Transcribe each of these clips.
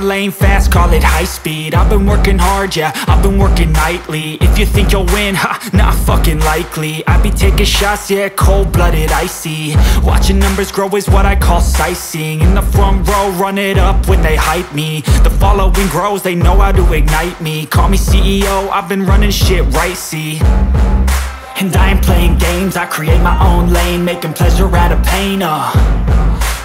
my lane fast, call it high speed. I've been working hard, yeah, I've been working nightly. If you think you'll win, ha, not fucking likely. I be taking shots, yeah, cold-blooded, icy. Watching numbers grow is what I call sightseeing. In the front row, run it up when they hype me. The following grows, they know how to ignite me. Call me CEO, I've been running shit right, see. And I ain't playing games, I create my own lane, making pleasure out of pain,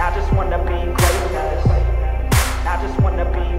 I just wanna be greatness. I just wanna be greatness.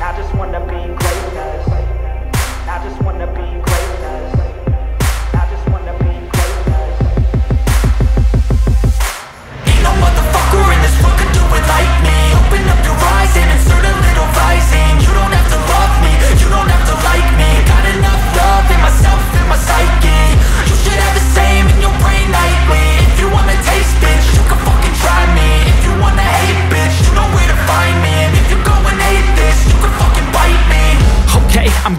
I just wanna be greatness. I just wanna be greatness. I just wanna be greatness. Ain't no motherfucker in this world could do it like me. Open up your eyes and insert a little rising. You don't have to love me, you don't have to like me. Got enough love in myself, in my psyche. You should have the same in your brain nightly. If you wanna taste, bitch, you can fucking try me. If you wanna hate, bitch, you know where to find me. And if you go and hate this, you can fucking bite me. Okay, I'm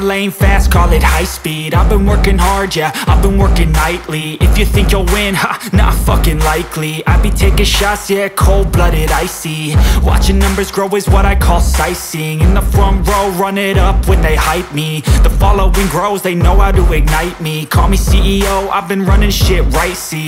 Lane fast, call it high speed. I've been working hard, yeah, I've been working nightly. If you think you'll win, ha, not fucking likely. I be taking shots, yeah, cold-blooded, icy. Watching numbers grow is what I call sightseeing. In the front row, run it up when they hype me. The following grows, they know how to ignite me. Call me CEO, I've been running shit right, see.